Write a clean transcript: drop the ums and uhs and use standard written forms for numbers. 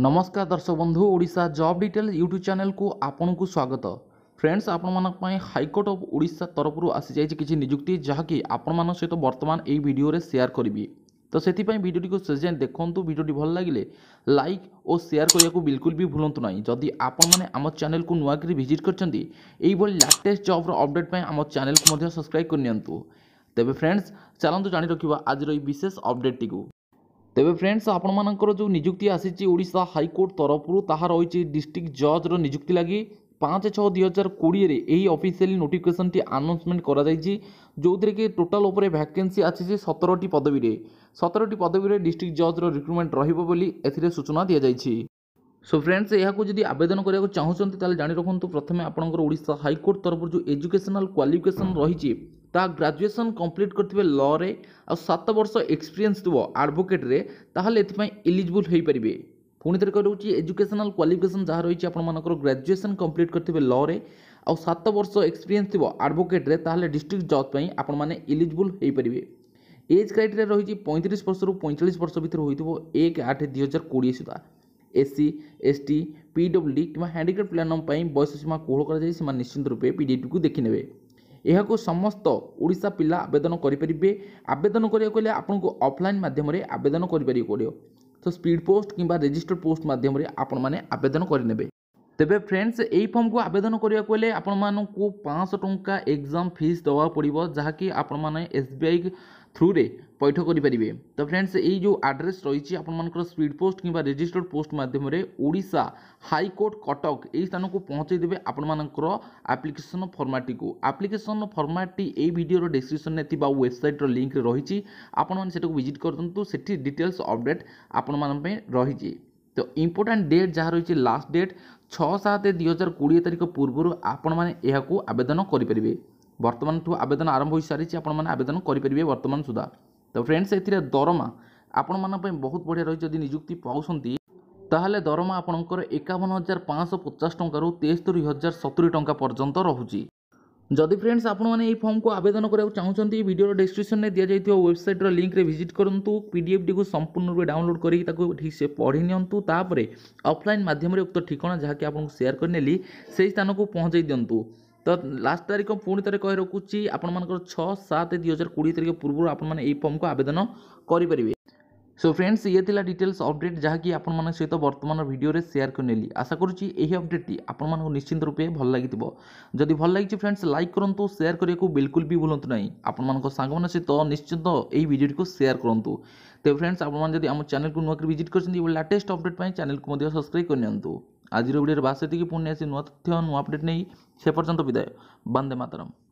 नमस्कार दर्शक बंधु Odisha job detail YouTube channel को आपन को स्वागत। फ्रेंड्स आपण हाईकोर्ट ऑफ ओडिशा तरफ आसी जाए किसी नियुक्ति जहाँकि आपण सहित बर्तमान यही भिडियो सेयार करी। तो से भिडियो को शेष जाए देखूँ। भिडियो भल लगे लाइक और सेयार करने को बिल्कुल भी भूलु ना। जदि आपने चैनल को नुआ कर भिजिट कर लेटेस्ट जॉब अपडेट आम चैनल को सब्सक्राइब करनी। तेबे फ्रेंड्स चलतु जाणी रखा आज विशेष अपडेट टी। तेबे फ्रेंड्स आपणमानंकर जो नियुक्ति आसीची ओडिशा हाईकोर्ट तरफरु ताहा रही डिस्ट्रिक्ट जज रो नियुक्ति लगी 5-6-2020 रे यही ऑफिशियली नोटिफिकेशन टी अनाउंसमेंट करा जायची। जोथिरे कि टोटल उपरे वैकेंसी आसीची 17 पदवी रे। 17 पदवी रे डिस्ट्रिक्ट जज रो रिक्रुटमेंट रहिबो बोली एथिरे सूचना दिया जायची। सो फ्रेंड्स यह जब आवेदन करने चाहूँगी तेल जाणी रखुद। प्रथम आपंकर ओडिशा हाईकोर्ट तरफ जो एजुकेशनल क्वालिफिकेशन रही ग्रेजुएशन कंप्लीट करते लॉ रे आ 7 वर्ष एक्सपीरियंस थो एडवोकेट रे ताहले एलिजिबल हो पारे। पुणी थे कहे एजुकेशनल क्वालिफिकेशन जहाँ रही आपर ग्रेजुएशन कंप्लीट करते लॉ रे आ 7 वर्ष एक्सपीरियंस थो एडवोकेट रे ताहले डिस्ट्रिक्ट जज पई आपण माने एलिजिबल हो पारे। एज क्राइटेरिया रही 35 वर्ष 45 वर्ष भर हो 1-8-2020 सुधा। एससी एसटी पीडब्ल्यूडी कि हैंडिकेप प्लानमें बयस सीमा कोहल कर निश्चिंत रूपे पीडीटी को देखने यह को समस्त ओडिशा पिला आवेदन करें। आवेदन करने आपको ऑफलाइन माध्यम आवेदन करें। तो स्पीड पोस्ट किंबा रजिस्टर्ड पोस्ट माध्यम आवेदन करेंगे। तेबे फ्रेंड्स यही फॉर्म को आवेदन करने को 500 टंका एग्जाम फीस दवा पड़ो जहाँकि एसबीआई थ्रू रे पैठ करेंगे। तो फ्रेंड्स यही जो आड्रेस रही आपर स्पीड पोस्ट किंबा रजिस्टर्ड पोस्ट माध्यम ओडिशा हाईकोर्ट कटक यही स्थान को पहुँचे देवे। आपर आप्लिकेसन फर्माटी को आप्लिकेसन फर्माटी यही भिडियो डिस्क्रिप्शन में वेबसाइट लिंक रही आपको विजिट करूँ। से डिटेल्स अपडेट आपण रही। तो इम्पोर्टान्ट डेट जहाँ रही लास्ट डेट 6-7-2020 तारीख पूर्व आपण मैंने आवेदन करेंगे। वर्तमान ठूँ आवेदन आरंभ हो सारी आवेदन करेंगे वर्तमान सुधा। तो फ्रेंड्स ए दरमा आपण बहुत बढ़िया रही। जब नियुक्ति पाँच ताहले दरमा आपणकर 51,550 टकर 73,070 टंका पर्यंत रोचे। जदि फ्रेंड्स आपने यही फॉर्म को आवेदन करने चाहूँगी वीडियो डिस्क्रिप्शन में दि जाइए वेबसाइट लिंक रे विजिट करूँ। पीडीएफ टी को संपूर्ण रूप डाउनलोड करके ठीक से पढ़ी निपर ऑफलाइन माध्यम उक्त ठिकाना जहाँकि आपको शेयर करने से स्थान को पहुँचे दिंतु। तो लास्ट तारीख पुणी थे कही रखुच्छी आपर 6-7-2020 तारीख पूर्व आपने फॉर्म को आवेदन करेंगे। सो फ्रेंड्स ये थिला डिटेल्स अपडेट जहाँकि आपण सहित वर्तमान भिडियो शेयर करने आशा करुँच यही अपडेटी आपको निश्चिंत रूपे भल लगी। जदि भल लगी फ्रेंड्स लाइक करूँ शेयर करने को बिल्कुल भी भूलु ना। आपण सांग सहित निश्चिंत यही भिडियो को शेयर करूँ। तो फ्रेंड्स आपड़ी आम चैनल को नुआ कर विजिट कर लेटेस्ट अपडेट पर चैनल को सब्सक्राइब करनी। आज भिडियो बास पुणी आसी नुआ तथ्य नुआ अपडेट नहीं से पर्यंत विदाय। वंदे मातरम।